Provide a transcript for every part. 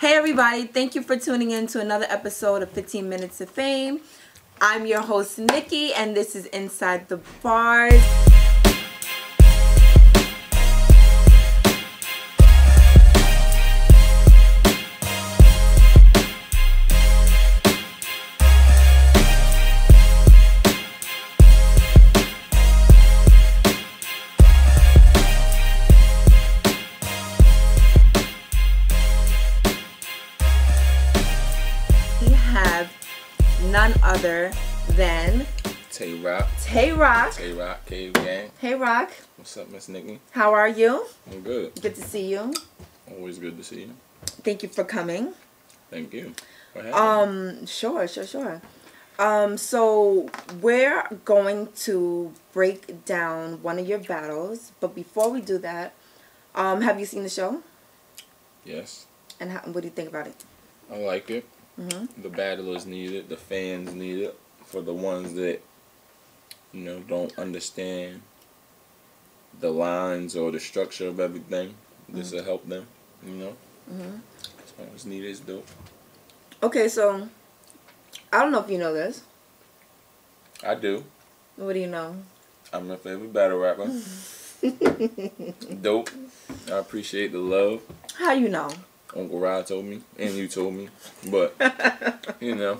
Hey everybody, thank you for tuning in to another episode of 15 Minutes of Fame. I'm your host Nikki and this is Inside the Bars. Then Tay Rock. Tay Rock. Tay Rock. Cave Gang. Hey Rock. What's up, Miss Nikki? How are you? I'm good. Good to see you. Always good to see you. Thank you for coming. Thank you. So we're going to break down one of your battles, but before we do that, have you seen the show? Yes. And what do you think about it? I like it. Mm-hmm. The battle is needed. The fans need it. For the ones that, you know, don't understand the lines or the structure of everything, this will help them, you know? Mm-hmm. So it's needed, it's dope. Okay, so, I don't know if you know this. I do. What do you know? I'm your favorite battle rapper. Dope. I appreciate the love. How you know? Uncle Ryan told me, and you told me, but, you know.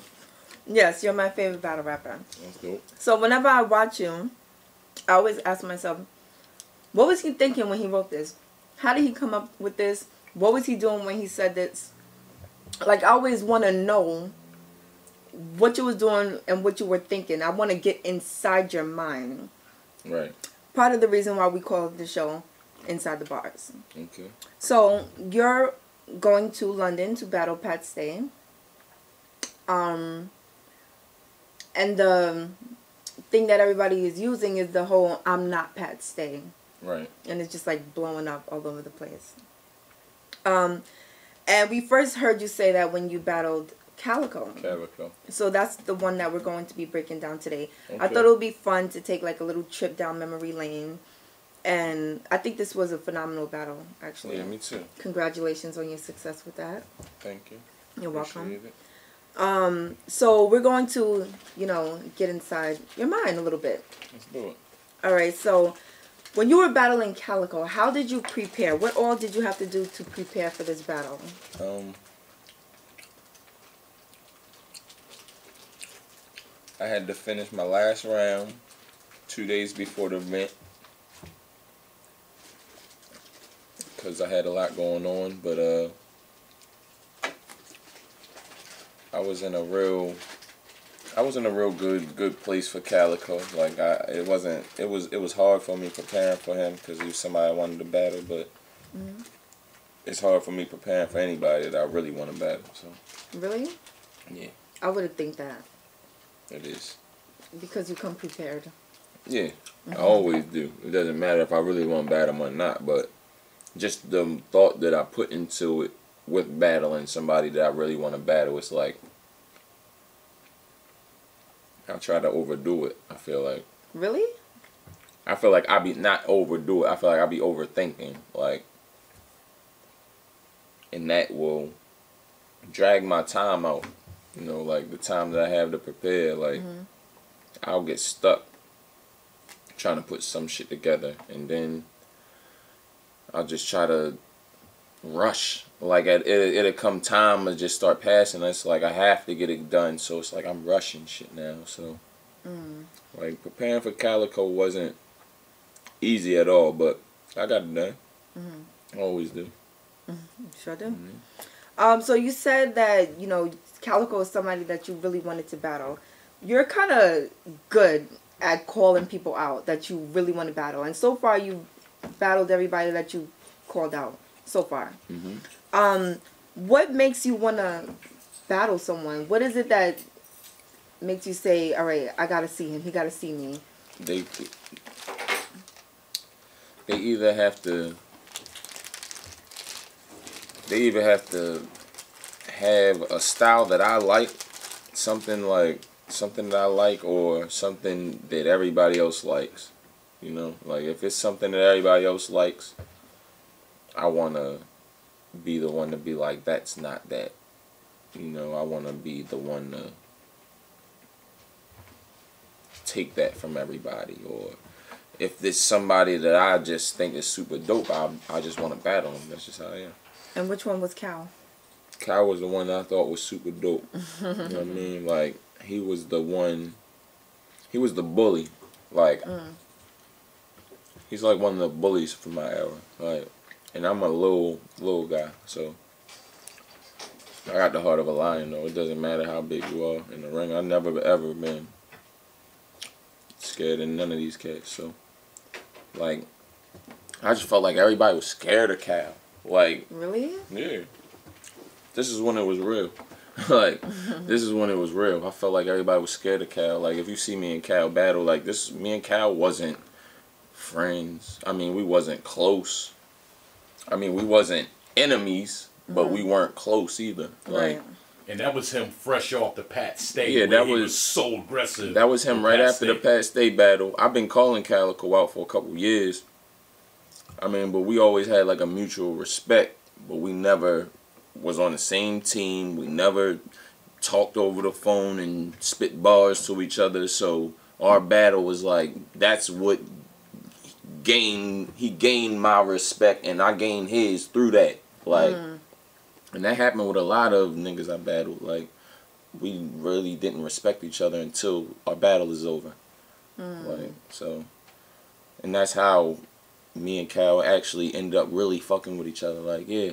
Yes, you're my favorite battle rapper. That's dope. So whenever I watch you, I always ask myself, what was he thinking when he wrote this? How did he come up with this? What was he doing when he said this? Like, I always want to know what you was doing and what you were thinking. I want to get inside your mind. Right. Part of the reason why we call the show Inside the Bars. Okay. So you're going to London to battle Pat Stay. And the thing that everybody is using is the whole "I'm not Pat Stay," right? And it's just like blowing up all over the place. And we first heard you say that when you battled Calicoe. Calicoe. So that's the one that we're going to be breaking down today. Okay. I thought it would be fun to take like a little trip down memory lane, and I think this was a phenomenal battle, actually. Yeah, me too. Congratulations on your success with that. Thank you. You're welcome. Appreciate it. So we're going to, you know, get inside your mind a little bit. Let's do it. Alright, so when you were battling Calicoe, how did you prepare? What all did you have to do to prepare for this battle? I had to finish my last round 2 days before the event because I had a lot going on, but I was in a real, good place for Calicoe. Like it was hard for me preparing for him because he was somebody I wanted to battle, but it's hard for me preparing for anybody that I really want to battle. So really, yeah, I wouldn't think that. It is because you come prepared. Yeah, I always do. It doesn't matter if I really want to battle him or not, but just the thought that I put into it. With battling somebody that I really want to battle, it's like I try to overdo it. I feel like really. I feel like I be not overdo it. I feel like I be overthinking, like, and that will drag my time out. You know, like the time that I have to prepare, like I'll get stuck trying to put some shit together, and then I'll just try to rush. Like it'll come time to just start passing. It's like I have to get it done, so it's like I'm rushing shit now. So like preparing for Calicoe wasn't easy at all, but I got it done. I always do. Sure do. So you said that you know Calicoe is somebody that you really wanted to battle. You're kind of good at calling people out that you really want to battle, and so far you battled everybody that you called out. So far, what makes you want to battle someone? What is it that makes you say, "All right, I gotta see him. He gotta see me"? They either have to have a style that I like, something that I like, or something that everybody else likes. You know, like if it's something that everybody else likes. I wanna be the one to be like, that's not that. You know, I want to be the one to take that from everybody. Or if there's somebody that I just think is super dope, I just want to battle them. That's just how I am. And which one was Cal? Cal was the one that I thought was super dope. You know what I mean? Like, he was the one, he was the bully. Like, he's like one of the bullies from my era. Like, and I'm a little guy, so I got the heart of a lion, though. It doesn't matter how big you are in the ring. I've never, ever been scared of none of these cats. So, like, I just felt like everybody was scared of Cal. Like, really? Yeah. This is when it was real. Like, this is when it was real. I felt like everybody was scared of Cal. Like, if you see me and Cal battle, like, this, me and Cal wasn't friends. I mean, we wasn't close. I mean, we wasn't enemies. But we weren't close either. Like, and that was him fresh off the Pat Stay. Yeah, that was so aggressive. That was him right after the Pat Stay battle. I've been calling Calicoe out for a couple years. I mean, but we always had like a mutual respect. But we never was on the same team. We never talked over the phone and spit bars to each other. So our battle was like, that's what he gained my respect and I gained his through that. Like. And that happened with a lot of niggas I battled. Like, we really didn't respect each other until our battle is over. Like, so, and that's how me and Cal actually ended up really fucking with each other. Like, yeah,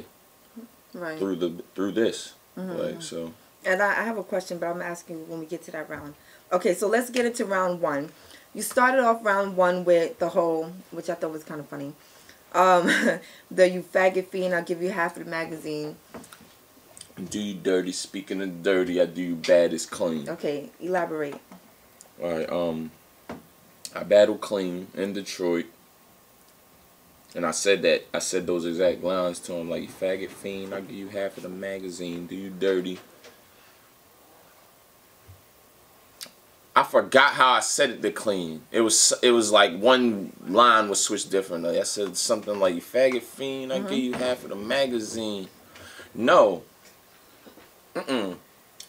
right through this. Like, so. And I have a question, but I'm asking when we get to that round. Okay, so let's get into round one. You started off round one with the whole, which I thought was kind of funny. The you faggot fiend, I'll give you half of the magazine. Do you dirty, speaking of dirty, I do you bad as clean. Okay, elaborate. Alright, I battled Clean in Detroit. And I said that, I said those exact lines to him, like, you faggot fiend, I'll give you half of the magazine, do you dirty. I forgot how I said it to Clean. It was like one line was switched differently. I said something like, you faggot fiend, I give you half of the magazine. No.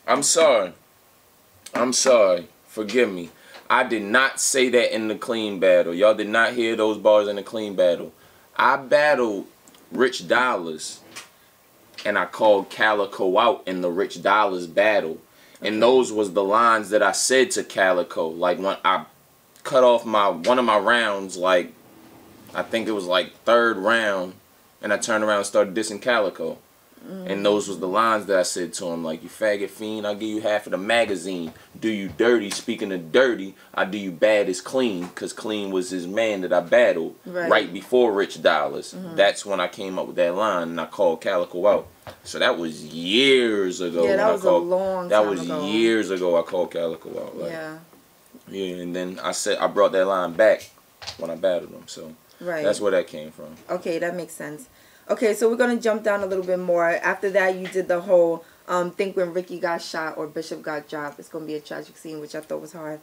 I'm sorry. I'm sorry. Forgive me. I did not say that in the Clean battle. Y'all did not hear those bars in the Clean battle. I battled Rich Dolarz, and I called Calicoe out in the Rich Dolarz battle. And those was the lines that I said to Calicoe. Like, when I cut off one of my rounds, like, I think it was like third round, and I turned around and started dissing Calicoe. And those was the lines that I said to him, like, you faggot fiend, I'll give you half of the magazine. Do you dirty, speaking of dirty, I do you bad as Clean, because Clean was his man that I battled right before Rich Dolarz. That's when I came up with that line, and I called Calicoe out. So that was years ago. Yeah, that was a long time ago. That was years ago I called Calicoe out. Like, yeah. Yeah, and then I said I brought that line back when I battled him. So that's where that came from. Okay, that makes sense. Okay, so we're going to jump down a little bit more. After that, you did the whole think when Ricky got shot or Bishop got dropped, it's going to be a tragic scene, which I thought was hard.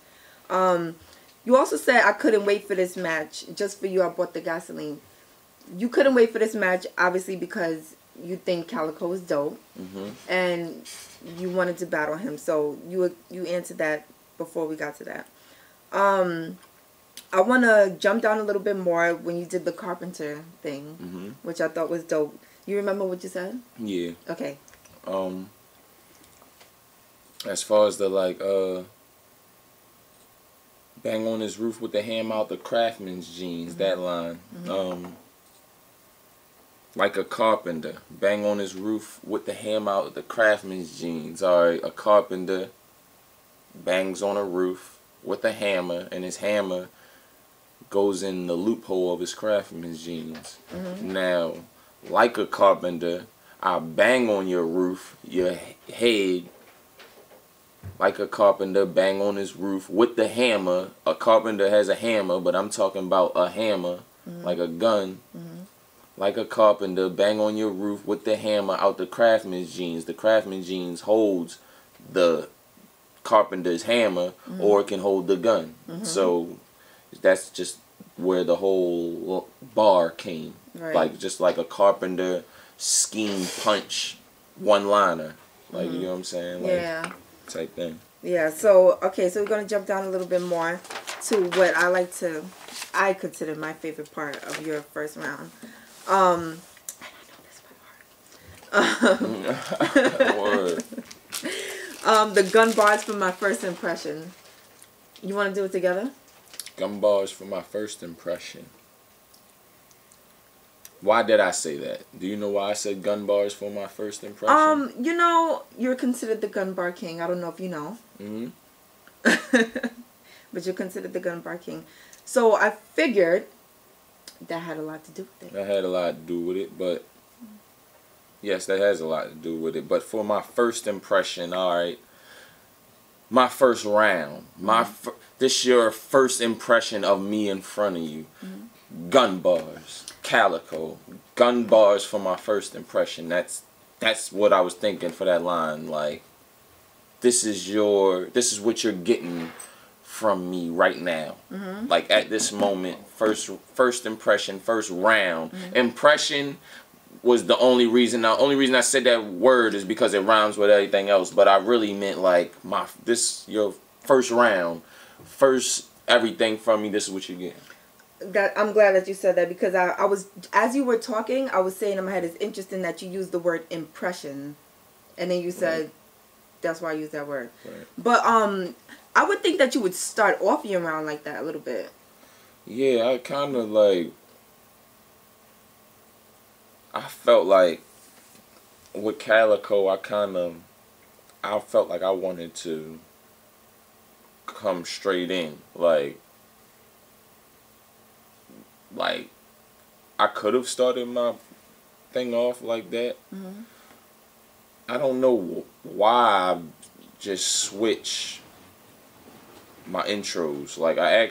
You also said, I couldn't wait for this match. Just for you, I bought the gasoline. You couldn't wait for this match, obviously, because you think Calicoe is dope, and you wanted to battle him. So you answered that before we got to that. I want to jump down a little bit more when you did the carpenter thing, which I thought was dope. You remember what you said? Yeah. Okay. As far as the, like, bang on his roof with the ham out the Craftsman's jeans, that line. Like a carpenter, bang on his roof with the ham out the Craftsman's jeans. All right, a carpenter bangs on a roof with a hammer, and his hammer goes in the loophole of his Craftsman's jeans. Now, like a carpenter, I bang on your roof, your head. Like a carpenter, bang on his roof with the hammer. A carpenter has a hammer, but I'm talking about a hammer, like a gun. Like a carpenter, bang on your roof with the hammer out the Craftsman's jeans. The Craftsman's jeans holds the carpenter's hammer, or it can hold the gun. So that's just where the whole bar came. Like, just like a carpenter scheme punch one-liner. Like, you know what I'm saying? Like, yeah. Type thing. Yeah, so, okay, so we're going to jump down a little bit more to what I like to, I consider my favorite part of your first round. The gun bars for my first impression. You want to do it together? Gun bars for my first impression. Why did I say that? Do you know why I said gun bars for my first impression? You know, you're considered the gun bar king. I don't know if you know. But you're considered the gun bar king. So I figured that had a lot to do with it. That had a lot to do with it, but... Yes, that has a lot to do with it. But for my first impression, all right, my first round, this your first impression of me in front of you. Gun bars, Calicoe, gun bars for my first impression. That's what I was thinking for that line. Like, this is your, this is what you're getting from me right now. Like at this moment, first impression, first round impression. Was the only reason. The only reason I said that word is because it rhymes with everything else. But I really meant like my your first round, first everything from me. This is what you get. That I'm glad that you said that because I was, as you were talking, I was saying in my head, it's interesting that you used the word impression, and then you said, that's why I used that word. Right. But I would think that you would start off your round like that a little bit. Yeah, I kind of like. I felt like with Calicoe, I felt like I wanted to come straight in. Like I could have started my thing off like that. I don't know why I just switch my intros. Like I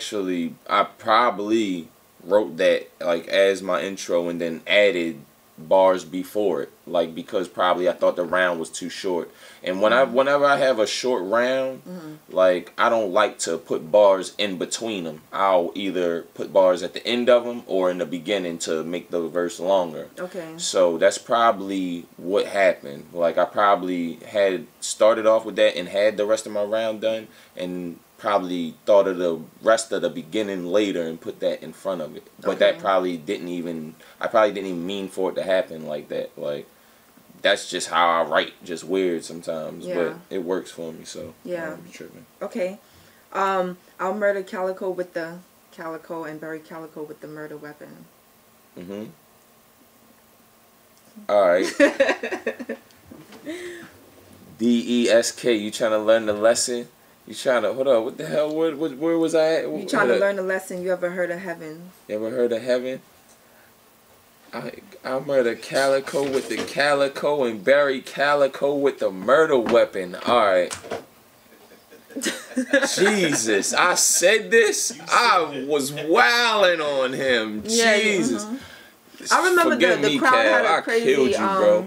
probably wrote that like as my intro and then added bars before it, like because probably I thought the round was too short, and when whenever I have a short round, like I don't like to put bars in between them. I'll either put bars at the end of them or in the beginning to make the verse longer. Okay. So that's probably what happened. Like I probably had started off with that and had the rest of my round done, and probably thought of the rest of the beginning later and put that in front of it. But that probably didn't even, I probably didn't even mean for it to happen like that. Like, that's just how I write, just weird sometimes. Yeah. But it works for me, so yeah. I'm tripping. Okay. I'll murder Calicoe with the Calicoe and bury Calicoe with the murder weapon. Alright. D-E-S-K, you trying to learn the lesson? You trying to, hold on, what the hell, where was I at? You trying to learn a lesson, you ever heard of heaven? You ever heard of heaven? I murder Calicoe with the Calicoe and bury Calicoe with the murder weapon. Alright. Jesus, I said this? I was wilding on him. Yeah, Jesus. I remember the crowd had a crazy... I killed you, bro.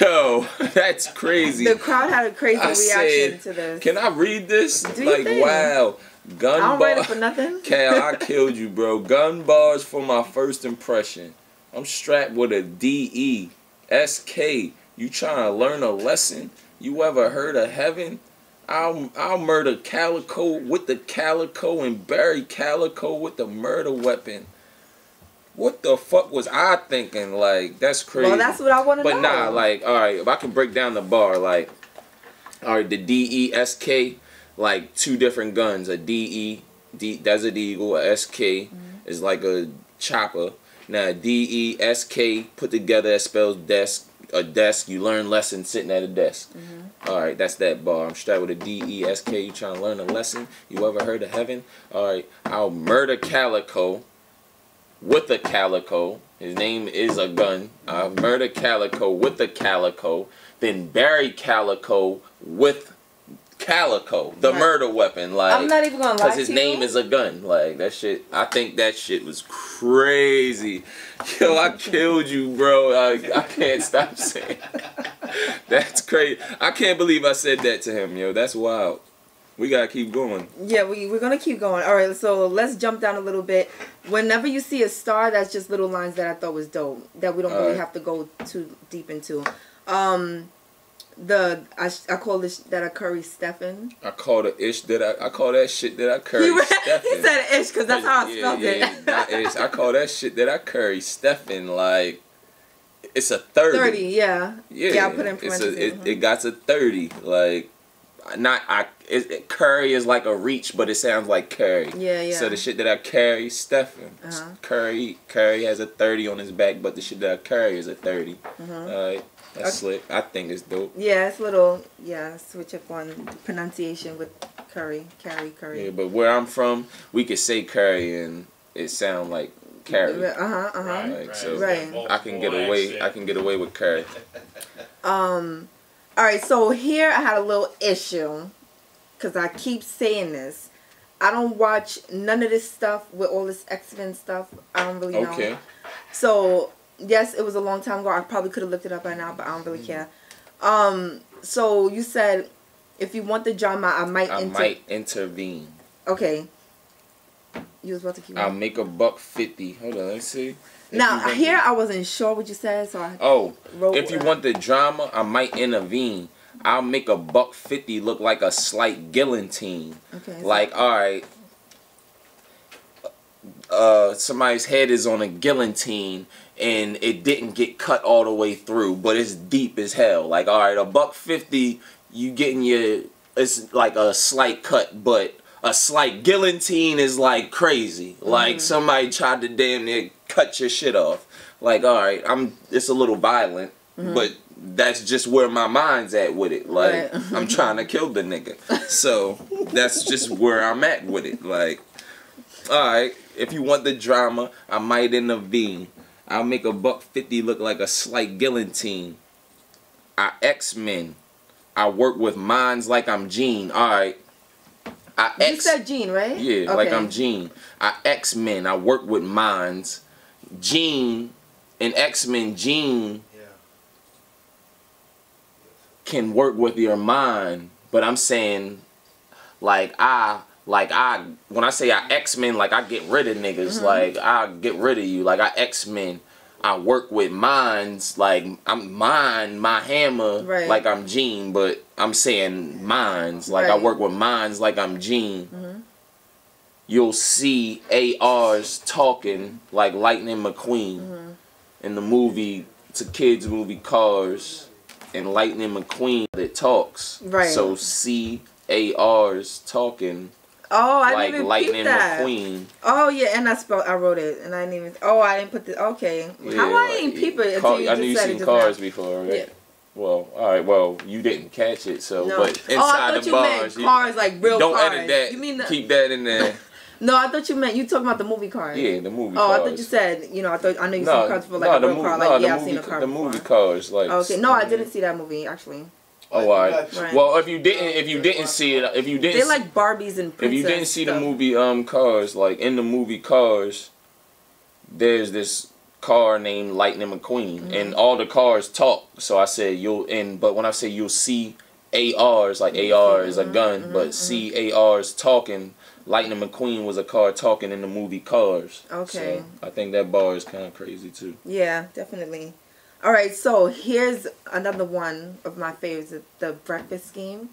Yo, that's crazy. The crowd had a crazy reaction to this. Can I read this? Like, wow. Gun bars. I don't write it for nothing. Cal, I killed you, bro. Gun bars for my first impression. I'm strapped with a D-E-S-K. You trying to learn a lesson? You ever heard of heaven? I'll murder Calicoe with the Calicoe and bury Calicoe with the murder weapon. What the fuck was I thinking? Like, that's crazy. Well, that's what I want to know. But nah, like, all right, if I can break down the bar, like, all right, the D-E-S-K, like, two different guns. A D-E, Desert Eagle, a S-K is like a chopper. Now, D-E-S-K put together, that spells desk. A desk, you learn lessons sitting at a desk. All right, that's that bar. I'm strapped with a D-E-S-K. You trying to learn a lesson? You ever heard of heaven? All right, I'll murder Calicoe. With a Calicoe, his name is a gun. I murder Calicoe with a Calicoe, then bury Calicoe with Calicoe, the murder weapon. Like, I'm not even gonna lie to you, because his name is a gun. Like, that shit, I think that shit was crazy. Yo, I killed you, bro. I can't stop saying. That's crazy. I can't believe I said that to him, yo. That's wild. We gotta keep going. Yeah, we're gonna keep going. All right, so let's jump down a little bit. Whenever you see a star, that's just little lines that I thought was dope that we don't really have to go too deep into. I call this that I curry Stefan. I call the ish that I call that shit that I curry. He said ish because that's how I spelled it. Not ish. I call that shit that I curry Stefan. Like it's a 30. 30, yeah. Yeah, yeah, I put in parentheses. It got to 30, like. Not I. Curry is like a reach, but it sounds like Curry. Yeah, yeah. So the shit that I carry, Stefan. Curry has a 30 on his back, but the shit that I carry is a 30. That's slick. I think it's dope. Yeah, it's little. Yeah, switch up on pronunciation with curry, carry, curry. Yeah, but where I'm from, we could say curry and it sound like carry. Right. Right. So right. I can get away. I can get away with curry. All right, so here I had a little issue because I keep saying this. I don't watch none of this stuff with all this X-Men stuff. I don't really know. Okay. So, yes, it was a long time ago. I probably could have looked it up by now, but I don't really care. So you said if you want the drama, I might intervene. Okay. You was about to keep I'll on. Make $1.50. Hold on, let's see. Now, here I wasn't sure what you said, so I wrote, if you want the drama, I might intervene. I'll make $1.50 look like a slight guillotine. Okay. Like, all right, somebody's head is on a guillotine, and it didn't get cut all the way through, but it's deep as hell. Like, all right, $1.50, you getting your, it's like a slight cut, but a slight guillotine is like crazy. Like, somebody tried to damn near cut your shit off. Like, all right, it's a little violent, but that's just where my mind's at with it. Like, right. I'm trying to kill the nigga. So that's just where I'm at with it. Like, all right, if you want the drama, I might intervene. I'll make $1.50 look like a slight guillotine. I X-Men. I work with minds like I'm Gene. All right. You said Gene, right? Yeah, okay. Like I'm Gene. I X-Men. I work with minds. Gene and X-Men. Gene can work with your mind, but I'm saying, like I. When I say I X-Men, like I get rid of niggas. Like I get rid of you. Like I X-Men. I work with minds. Like I'm mine, my hammer. Right. Like I'm Gene, but I'm saying minds. Like I work with minds. Like I'm Gene. You'll see ARs talking like Lightning McQueen in the movie. It's a kids' movie, Cars, and Lightning McQueen that talks. Right. So see ARs talking. Oh, I like didn't even Lightning McQueen. Oh yeah, and I wrote it, and I didn't even. Oh, I didn't put the. Okay, yeah, how I didn't peep it? I knew you seen Cars before, right? Yeah. Well, all right. Well, you didn't catch it, so no. But inside the bars, Cars like real don't Cars. Don't edit that. You mean keep that in there. No, I thought you meant you talking about the movie Cars. Yeah, the movie. Oh, Cars. I thought you said I know you seen Cars before, like a real car. Like yeah, I've seen a car. The movie Cars, like. Okay, no, I didn't see that movie actually. Oh, all right. Well, if you didn't see it, if you didn't, they like Barbies and princess. If you didn't see the movie Cars, like in the movie Cars, there's this car named Lightning McQueen, and all the cars talk. So I said but when I say you'll see ARs, like AR is a gun, but CARs talking. Lightning McQueen was a car talking in the movie Cars. Okay. So I think that bar is kind of crazy too. Yeah, definitely. All right, so here's another one of my favorites, the breakfast scheme.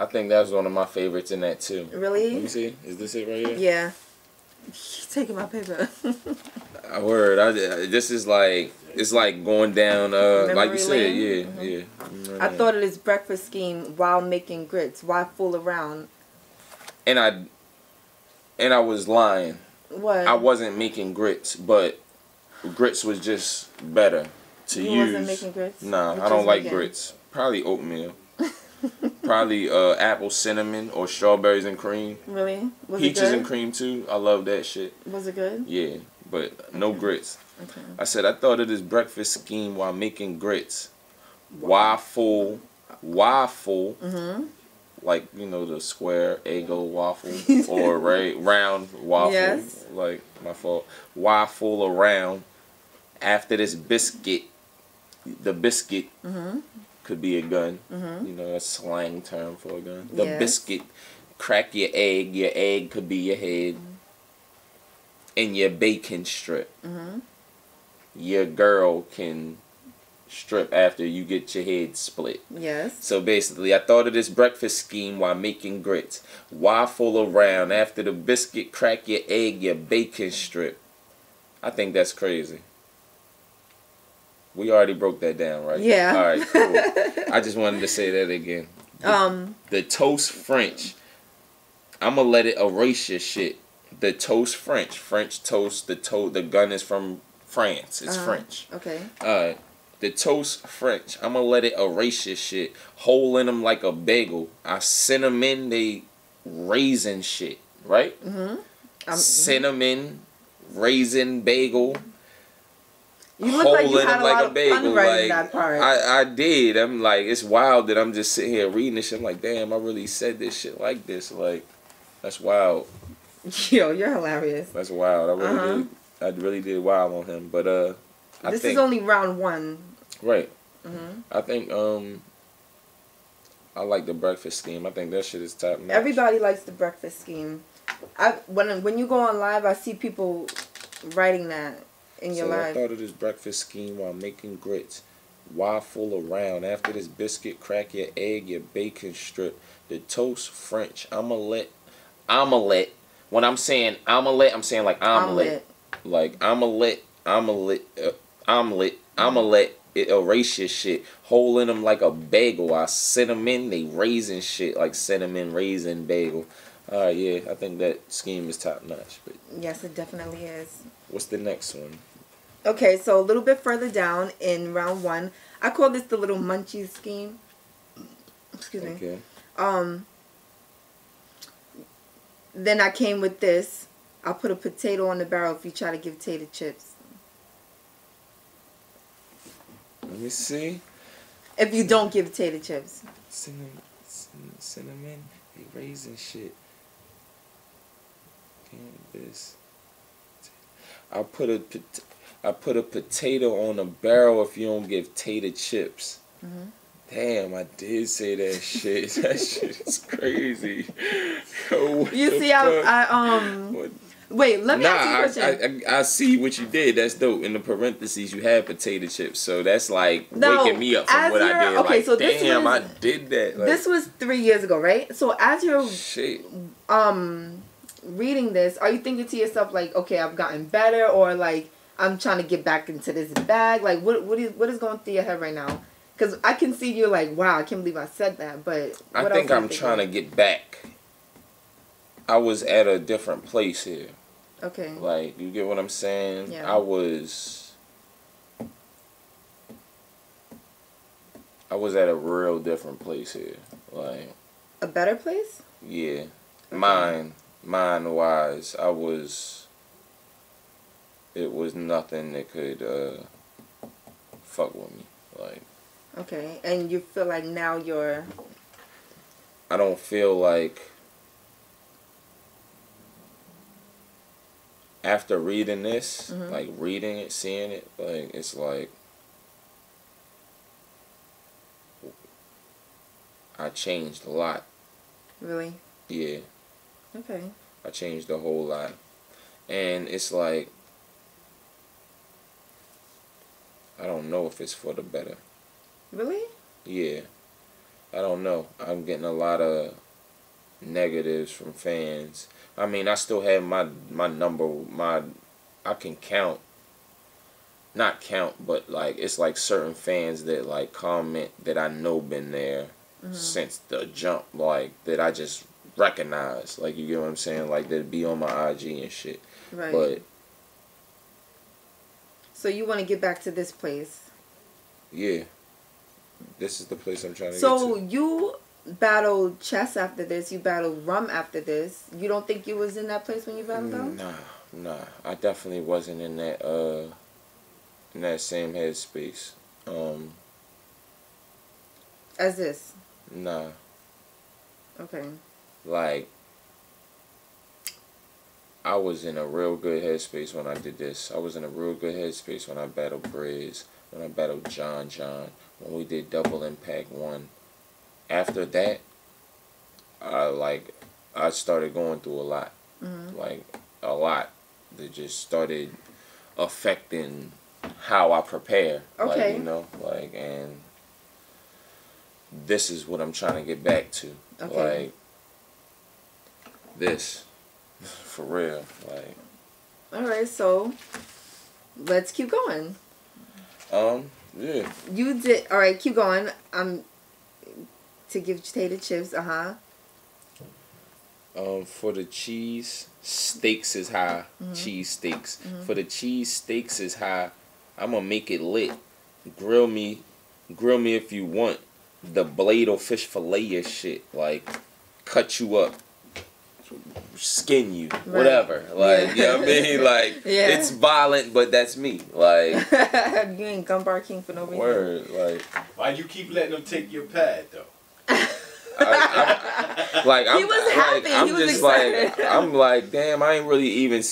I think that was one of my favorites in that too. Really? Let me see. Is this it right here? Yeah. He's taking my paper. Word. This is like, it's like going down, like you said, yeah, yeah. I thought of this breakfast scheme while making grits. Why fool around? And I was lying. What? I wasn't making grits, but grits was just better to use. You wasn't making grits? Nah, I don't like grits. Probably oatmeal. Probably apple cinnamon or strawberries and cream. Really? Was it good? Peaches and cream too. I love that shit. Was it good? Yeah, but no grits. Okay. I said I thought of this breakfast scheme while making grits. Waffle. Like, you know, the square Eggo waffle or round waffle. Yes. Like, my fault. Waffle around. After this biscuit, the biscuit could be a gun. Mm-hmm. You know, a slang term for a gun. The biscuit, crack your egg could be your head. Mm-hmm. And your bacon strip. Mm-hmm. Your girl can strip after you get your head split. Yes. So basically, I thought of this breakfast scheme while making grits. Waffle around after the biscuit, crack your egg, your bacon strip. I think that's crazy. We already broke that down, right? Yeah. All right, cool. I just wanted to say that again. The toast French. I'm going to let it erase your shit. The toast French. French toast. The gun is from France. It's French. Okay. The toast French. I'm going to let it erase your shit. Hole in them like a bagel. I cinnamon, they raisin shit, right? Mm-hmm. Cinnamon, raisin, bagel. You look like you had a lot of fun writing that part. I did. I'm like, it's wild that I'm just sitting here reading this shit. I'm like, damn, I really said this shit like this. Like, that's wild. Yo, you're hilarious. That's wild. I really did wild on him. But this is only round one. Right. Mm-hmm. I think I like the breakfast scheme. I think that shit is top notch. Everybody likes the breakfast scheme. When you go on live, I see people writing that. So I thought of this breakfast scheme while making grits. Waffle around. After this biscuit, crack your egg, your bacon strip. The toast French. Omelette. When I'm saying omelette, I'm saying like omelette. Like omelette. It erase your shit. Hole in them like a bagel. I cinnamon, they raisin shit. Like cinnamon, raisin, bagel. Yeah, I think that scheme is top notch. But yes, it definitely is. What's the next one? Okay, so a little bit further down in round one, I call this the little munchies scheme. Excuse me. Okay. Then I came with this. I'll put a potato on the barrel if you try to give tater chips. Let me see. If you don't give tater chips. Cinnamon, they raisin shit. Can't this. I put a potato on a barrel if you don't give tater chips. Mm-hmm. Damn, I did say that shit. That shit is crazy. Yo, you see, wait, let me ask you a question. I see what you did. That's dope. In the parentheses, you had potato chips, so that's like waking me up from what I did. Okay, like, so damn, I did that. Like, this was 3 years ago, right? So as you're reading this, are you thinking to yourself like, okay, I've gotten better, or like I'm trying to get back into this bag? Like, what is going through your head right now? Because I can see you're like, wow, I can't believe I said that. But I think I'm trying to get back. I was at a different place here. Okay. Like, you get what I'm saying? Yeah. I was at a real different place here. Like, a better place? Yeah. Okay. Mind-wise, it was nothing that could fuck with me. Like. Okay, and you feel like now you're. I don't feel like. After reading this, mm-hmm. like reading it, seeing it, like it's like. I changed a lot. Really? Yeah. Okay. I changed a whole lot. And it's like, I don't know if it's for the better. Really? Yeah. I don't know. I'm getting a lot of negatives from fans. I mean, I still have my number, I can count. Not count, but like, it's like certain fans that like comment that I know been there mm-hmm. since the jump, like that I just recognize, like, you get what I'm saying, like they'd be on my IG and shit. Right. But so you want to get back to this place? Yeah, this is the place I'm trying to get to. So you battled Chess after this. You battled Rum after this. You don't think you was in that place when you battled them? Nah. I definitely wasn't in that same headspace. As this? Nah. Okay. Like, I was in a real good headspace when I did this. I was in a real good headspace when I battled Breeze. when I battled John John, when we did Double Impact 1. After that, I started going through a lot. Mm-hmm. Like, a lot. That just started affecting how I prepare. Okay. Like, you know, like, and this is what I'm trying to get back to. Okay. Like, this. For real. Like. Alright, so let's keep going. Yeah. You did, alright, keep going. To give potato chips, for the cheese, steaks is high. Mm-hmm. Cheese steaks. Mm-hmm. For the cheese, steaks is high. I'm gonna make it lit. Grill me if you want. The blade or fish fillet your shit. Like, cut you up. Skin you, right. Whatever, like, yeah. You know what I mean, like, yeah. It's violent, but that's me, like. You ain't Gumbar King for no reason. Word, like. Why you keep letting them take your pad though? I'm like, damn, I ain't really even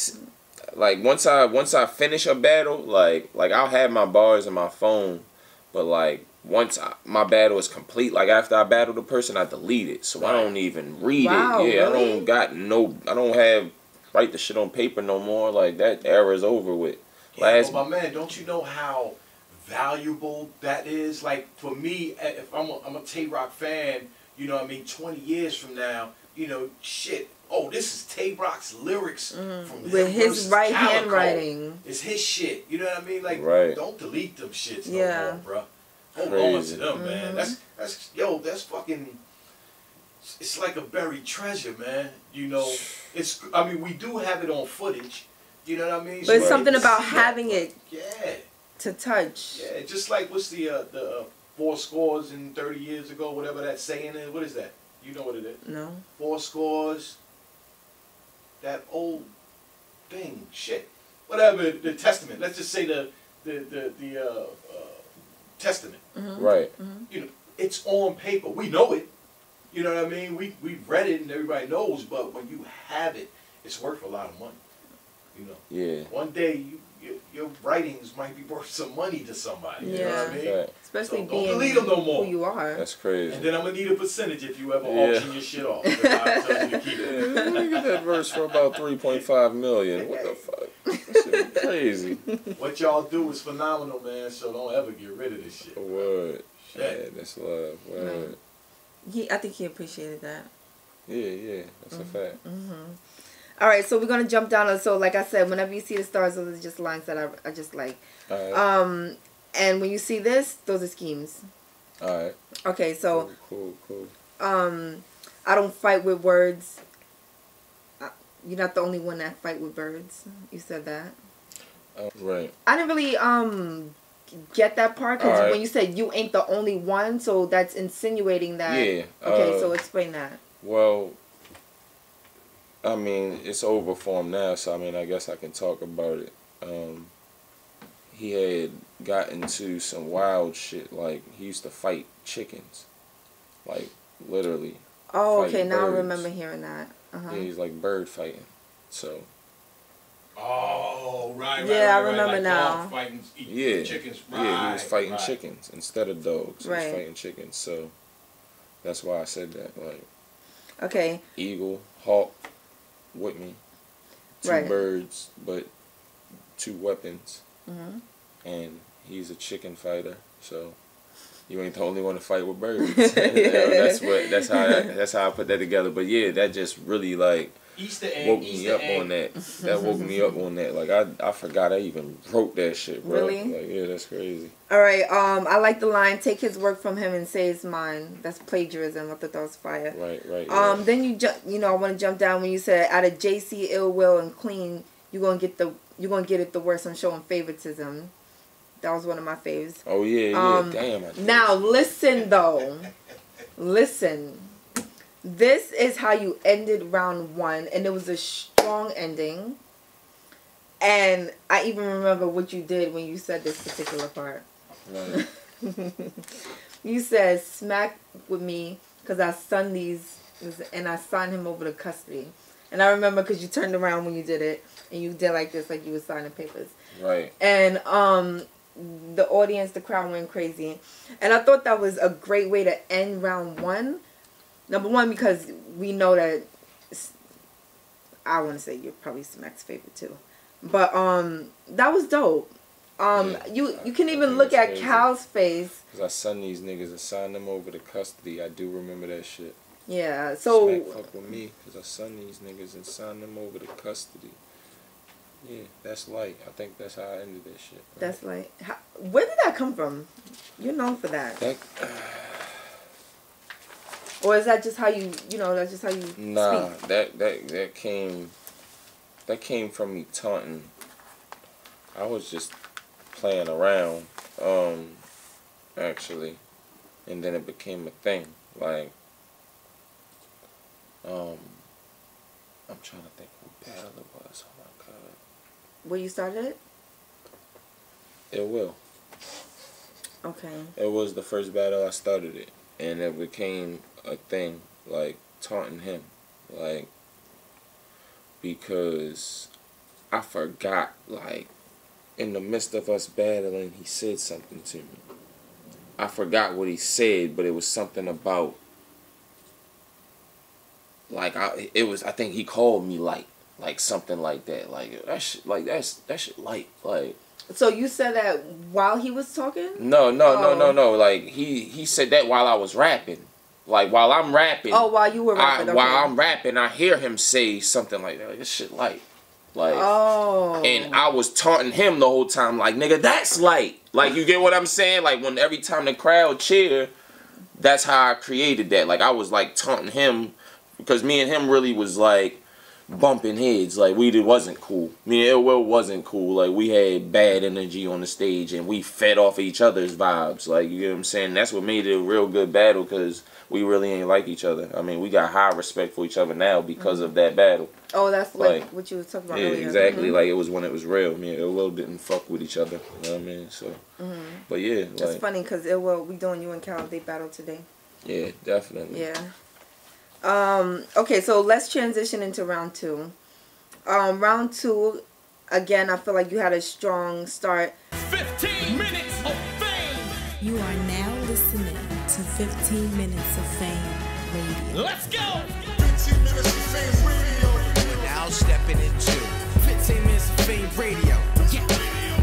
like once I finish a battle, like I'll have my bars in my phone, but like. Once my battle is complete, like after I battle the person, I delete it, so I don't even read it. Yeah, really? I don't write the shit on paper no more. Like that era is over with. Yeah, last, but my man, don't you know how valuable that is? Like for me, if I'm a Tay-Rock fan, you know what I mean. 20 years from now, you know, shit. Oh, this is Tay-Rock's lyrics from with his right Calicoe. Handwriting. It's his shit. You know what I mean? Like, right. Don't delete them shits no more, bro. Hold on to them, man. Mm-hmm. That's fucking. It's like a buried treasure, man. You know, it's. I mean, we do have it on footage. You know what I mean? But it's something about having it. Yeah. To touch. Yeah, just like what's the 80 years ago, whatever that saying is. What is that? You know what it is? No. 80. That old thing, shit, whatever the testament. Let's just say the testament. Mm-hmm. Right. Mm-hmm. You know, it's on paper. We know it. You know what I mean? We've read it and everybody knows, but when you have it, it's worth a lot of money. You know? Yeah. One day, your writings might be worth some money to somebody. Yeah. You know what I mean? Right. Especially so don't delete them no more. Who you are. That's crazy. And then I'm going to need a percentage if you ever auction your shit off. I'll tell you to keep it. Let me get that verse for about $3.5 million. What the fuck? Crazy. What y'all do is phenomenal, man. So don't ever get rid of this shit. Word. Shit. Yeah, that's love. Word. Right. I think he appreciated that. Yeah, that's a fact. Mm-hmm. All right, so we're gonna jump down. So, like I said, whenever you see the stars, those are just lines that I just like. All right. And when you see this, those are schemes. All right. Okay, so. Cool. I don't fight with words. You're not the only one that fight with birds. You said that. Right. I didn't really get that part because when you said you ain't the only one, so that's insinuating that. Yeah. Okay, so explain that. Well, I mean, it's over for him now, so I mean, I guess I can talk about it. He had gotten to some wild shit. Like, he used to fight chickens. Like, literally. Oh, okay, now birds. I remember hearing that. Uh-huh. Yeah, he's like bird fighting, so. Oh, right. Yeah, I remember like now. Fighting, chickens. Right, yeah, he was fighting chickens instead of dogs. Right. He was fighting chickens, so that's why I said that. Like. Okay. Eagle, hawk, with me. Two birds, but two weapons. Mm-hmm. And he's a chicken fighter, so. You ain't the only one to fight with birds. That's how I put that together. But yeah, that just really like woke me up on that. That woke me up on that. Like I forgot I even wrote that shit, bro. Really? Like, yeah, that's crazy. All right. I like the line. Take his work from him and say it's mine. That's plagiarism. I thought that was fire. Right. Then you know I want to jump down when you said out of JC, Ill Will, and Clean, you're gonna get it the worst. I'm showing favoritism. That was one of my faves. Oh, yeah. Damn. Now, listen, though. Listen. This is how you ended round one, and it was a strong ending. And I even remember what you did when you said this particular part. Right. You said, smack with me, because I sunned these, and I signed him over to custody. And I remember because you turned around when you did it, and you did like this, like you were signing papers. Right. And the audience, the crowd went crazy. And I thought that was a great way to end round one. Number one, because we know that, I want to say you're probably Smack's favorite too. But that was dope. Yeah, you can even look at Cal's face. Because I sunned these niggas. I signed them over to custody. I do remember that shit. Yeah, so... Smack fuck with me because I sunned these niggas and signed them over to custody. Yeah, that's light. I think that's how I ended that shit. Right? That's light. How, where did that come from? You're known for that. Or is that just how you know, that's just how you speak? That came from me taunting. I was just playing around, actually. And then it became a thing. Like, I'm trying to think who battle it was. Oh my god. Where you started it? Ill Will. Okay. It was the first battle I started it. And it became a thing, like, taunting him. Like, because I forgot, like, in the midst of us battling, he said something to me. I forgot what he said, but it was something about, like, I think he called me light. Like, something like that. Like, that shit light. Like... So you said that while he was talking? No. Like, he said that while I was rapping. Like, while I'm rapping. Oh, while you were rapping. Okay. While I'm rapping, I hear him say something like that. Like, this shit light. Like, oh. And I was taunting him the whole time. Like, nigga, that's light. Like, you get what I'm saying? Like, when every time the crowd cheer, that's how I created that. Like, I was, like, taunting him. Because me and him really was, like, bumping heads. Like, it wasn't cool. Me and Ill Will wasn't cool. Like, we had bad energy on the stage and we fed off each other's vibes. Like, you get what I'm saying? That's what made it a real good battle, because we really ain't like each other. I mean, we got high respect for each other now because of that battle. Oh, that's like what you were talking about earlier. Yeah, exactly. Like, it was when it was real. Me and Ill Will didn't fuck with each other. You know what I mean? So, but yeah. Like, it's funny because Ill Will, we doing you and Cal, they battle today. Yeah, definitely. Yeah. Okay, so let's transition into round two. Round two, again, I feel like you had a strong start. 15 Minutes of Fame! You are now listening to 15 Minutes of Fame Radio. Let's go! 15 Minutes of Fame Radio. We're now stepping into 15 Minutes of Fame Radio. Yeah.